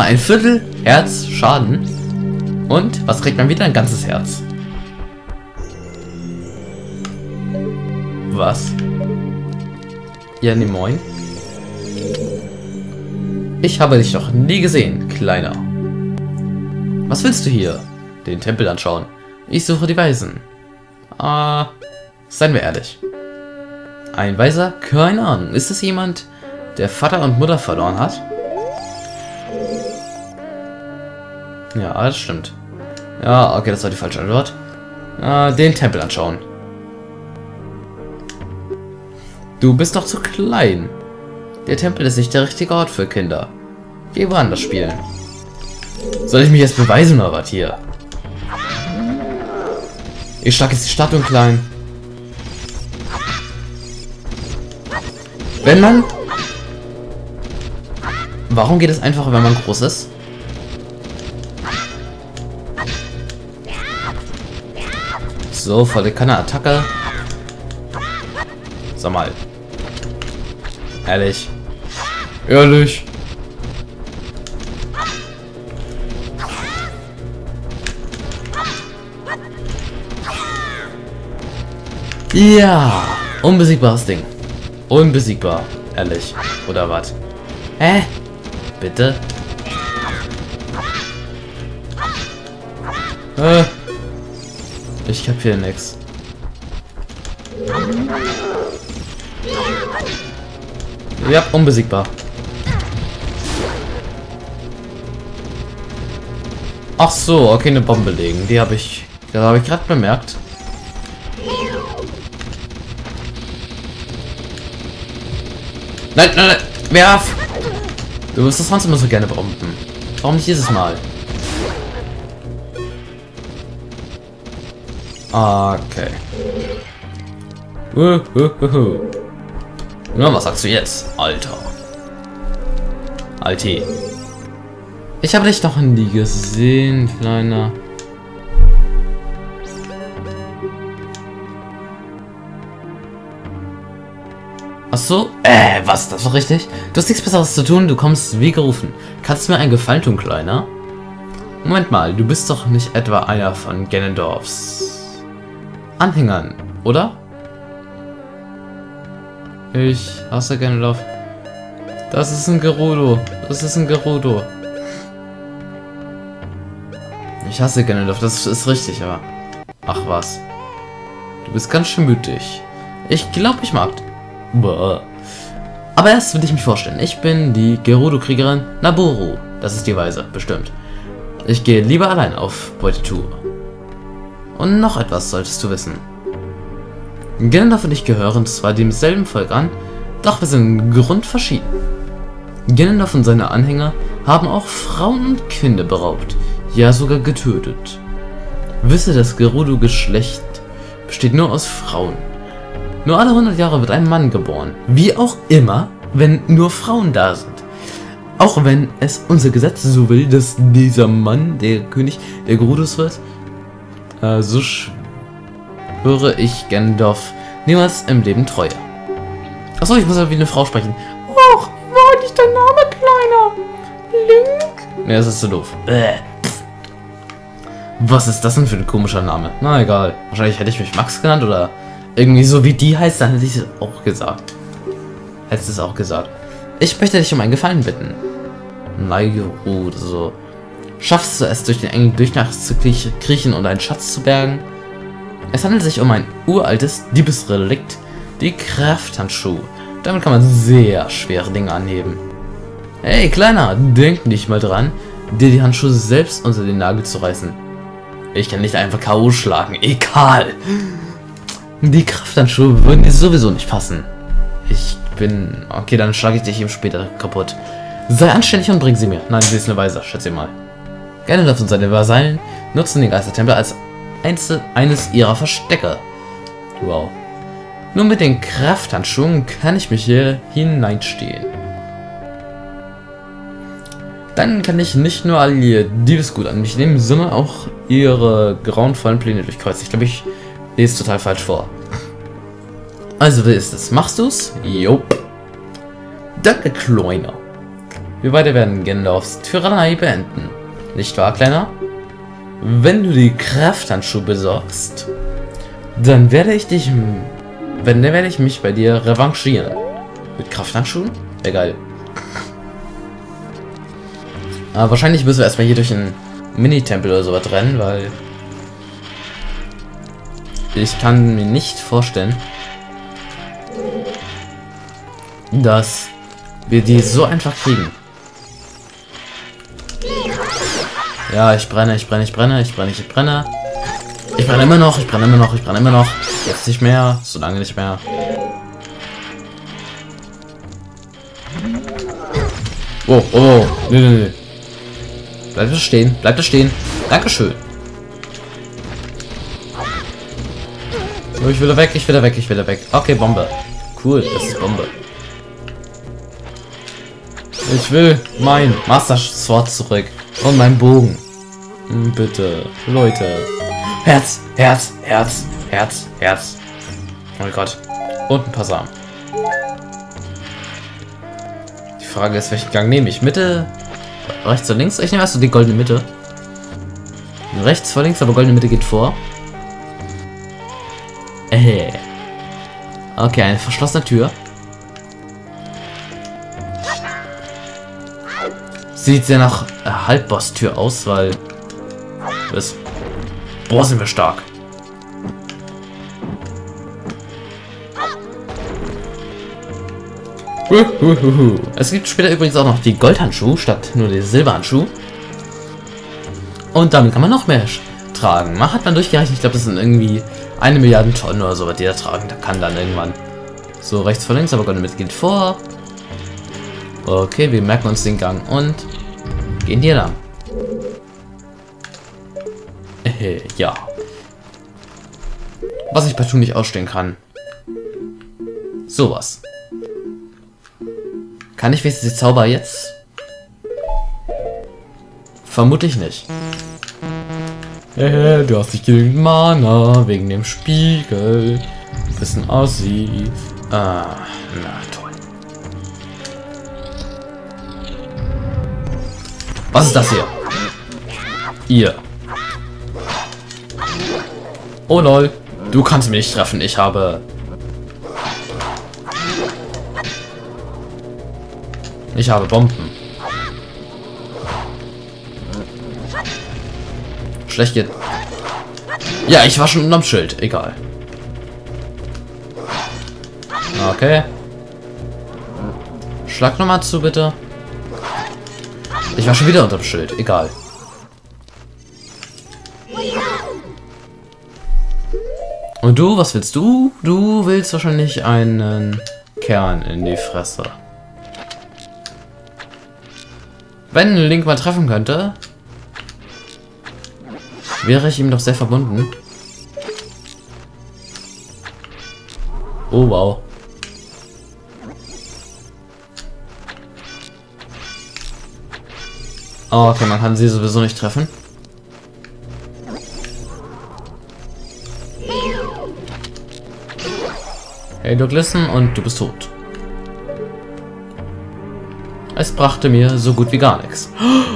machen ein Viertel Herz Schaden. Und was kriegt man wieder? Ein ganzes Herz. Was? Ja, ne, moin. Ich habe dich noch nie gesehen, Kleiner. Was willst du hier? Den Tempel anschauen. Ich suche die Weisen. Ah, seien wir ehrlich. Ein Weiser? Keine Ahnung. Ist das jemand, der Vater und Mutter verloren hat? Ja, das stimmt. Ja, okay, das war die falsche Antwort. Den Tempel anschauen. Du bist doch zu klein. Der Tempel ist nicht der richtige Ort für Kinder. Geh woanders spielen. Soll ich mich jetzt beweisen oder was hier? Ich schlag jetzt die Statuen klein. Wenn man... Warum geht es einfacher, wenn man groß ist? So, volle Kanne, Attacke. Sag mal. Ehrlich. Ehrlich. Ja. Unbesiegbares Ding. Unbesiegbar. Ehrlich. Oder was? Hä? Bitte? Ich hab hier nix. Ja, unbesiegbar. Ach so, okay, eine Bombe legen. Die habe ich gerade bemerkt. Nein, nein, nein, werf! Du wirst das sonst immer so gerne bomben. Warum nicht dieses Mal? Okay. Na, was sagst du jetzt, Alter? Alti. Ich habe dich noch nie gesehen, Kleiner. Ach so? Was? Das war richtig? Du hast nichts Besseres zu tun, du kommst wie gerufen. Kannst du mir einen Gefallen tun, Kleiner? Moment mal, du bist doch nicht etwa einer von Ganondorfs Anhängern, oder? Ich hasse Ganondorf. Das ist ein Gerudo. Das ist ein Gerudo. Ich hasse Ganondorf, das ist richtig, aber... Ach was. Du bist ganz schön mütig. Ich glaube, ich mag... Boah. Aber erst will ich mich vorstellen. Ich bin die Gerudo-Kriegerin Nabooru. Das ist die Weise, bestimmt. Ich gehe lieber allein auf Beutetour. Und noch etwas solltest du wissen. Ganondorf und ich gehören zwar demselben Volk an, doch wir sind grundverschieden. Ganondorf und seine Anhänger haben auch Frauen und Kinder beraubt, ja sogar getötet. Wisse, das Gerudo-Geschlecht besteht nur aus Frauen. Nur alle 100 Jahre wird ein Mann geboren, wie auch immer, wenn nur Frauen da sind. Auch wenn es unser Gesetz so will, dass dieser Mann, der König der Gerudos wird, so schwer höre ich Ganondorf niemals im Leben Treue. Achso, ich muss ja wie eine Frau sprechen. Och, war nicht dein Name, Kleiner? Link? Ne, das ist so doof. Was ist das denn für ein komischer Name? Na egal. Wahrscheinlich hätte ich mich Max genannt oder irgendwie so wie die heißt, dann hätte ich es auch gesagt. Hättest du es auch gesagt. Ich möchte dich um einen Gefallen bitten. Neige oder so. Schaffst du es, durch den engen Durchnachts zu kriechen und einen Schatz zu bergen? Es handelt sich um ein uraltes Diebesrelikt, die Krafthandschuhe. Damit kann man sehr schwere Dinge anheben. Hey, Kleiner, denk nicht mal dran, dir die Handschuhe selbst unter den Nagel zu reißen. Ich kann nicht einfach K.O. schlagen, egal. Die Krafthandschuhe würden dir sowieso nicht passen. Okay, dann schlage ich dich eben später kaputt. Sei anständig und bring sie mir. Nein, sie ist eine Weise, schätze mal. Ganondorf und seine Vasallen nutzen den Geistertempel als eines ihrer Verstecke. Wow. Nur mit den Krafthandschuhen kann ich mich hier hineinstehen. Dann kann ich nicht nur all ihr Diebesgut an mich nehmen, sondern auch ihre grauenvollen Pläne durchkreuzen. Ich glaube, ich lese total falsch vor. Also, wie ist es? Machst du's? Jop. Danke, Kleiner. Wir beide werden Ganondorfs Tyrannei beenden. Nicht wahr, Kleiner? Wenn du die Krafthandschuhe besorgst, dann werde ich dich... Dann werde ich mich bei dir revanchieren. Mit Krafthandschuhen? Egal. Aber wahrscheinlich müssen wir erstmal hier durch einen Mini-Tempel oder sowas rennen, weil... Ich kann mir nicht vorstellen, dass wir die so einfach kriegen. Ja, ich brenne. Ich brenne immer noch. Jetzt nicht mehr, so lange nicht mehr. Oh, oh, nö. Bleib da stehen. Dankeschön. Oh, ich will da weg. Okay, Bombe. Cool, das ist Bombe. Ich will mein Master Sword zurück. Und mein Bogen. Bitte, Leute. Herz. Oh mein Gott. Und ein paar Samen. Die Frage ist, welchen Gang nehme ich? Mitte? Rechts oder links? Ich nehme erst die goldene Mitte. Rechts vor links, aber goldene Mitte geht vor. Okay, eine verschlossene Tür. Sieht sehr nach Halbboss-Tür aus, weil... Was? Boah, sind wir stark. Es gibt später übrigens auch noch die Goldhandschuhe statt nur die Silberhandschuhe. Und damit kann man noch mehr tragen. Man hat man durchgerechnet, ich glaube, das sind irgendwie 1 Milliarde Tonnen oder so, was die da tragen. Da kann dann irgendwann so rechts vor links, aber Gold mit geht vor. Okay, wir merken uns den Gang und gehen hier lang. Ja. Was ich partout nicht ausstehen kann. Sowas. Kann ich wenigstens die Zauber jetzt? Vermutlich nicht. Du hast nicht genügend Mana wegen dem Spiegel. Bisschen aussieht. Ah, na toll. Was ist das hier? Ihr. Oh lol, du kannst mich nicht treffen, ich habe... Bomben. Schlecht geht. Ja, ich war schon unterm Schild, egal. Okay. Schlag nochmal zu, bitte. Ich war schon wieder unterm Schild, egal. Und du, was willst du? Du willst wahrscheinlich einen Kern in die Fresse. Wenn Link mal treffen könnte, wäre ich ihm doch sehr verbunden. Oh wow. Okay, man kann sie sowieso nicht treffen. Hey, du Glissen und du bist tot. Es brachte mir so gut wie gar nichts. Oh,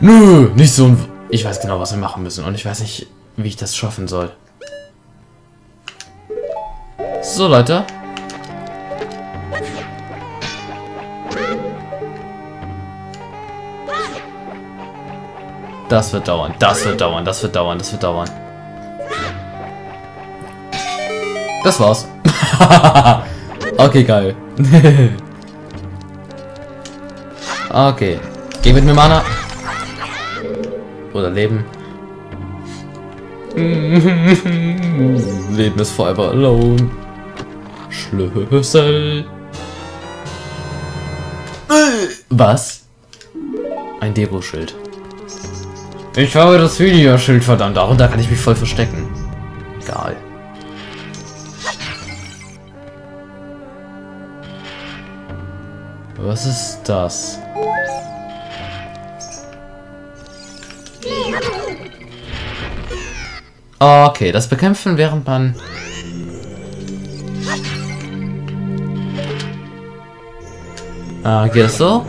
nö, nicht so ein... Ich weiß genau, was wir machen müssen. Und ich weiß nicht, wie ich das schaffen soll. So, Leute. Das wird dauern. Das war's. Okay, geil. Okay. Geh mit mir, Mana. Oder Leben. Leben ist forever alone. Schlüssel. Was? Ein Deku-Schild. Ich habe das Videoschild, verdammt. Darunter kann ich mich voll verstecken. Egal. Was ist das? Okay, das Bekämpfen, während man... Geht das so?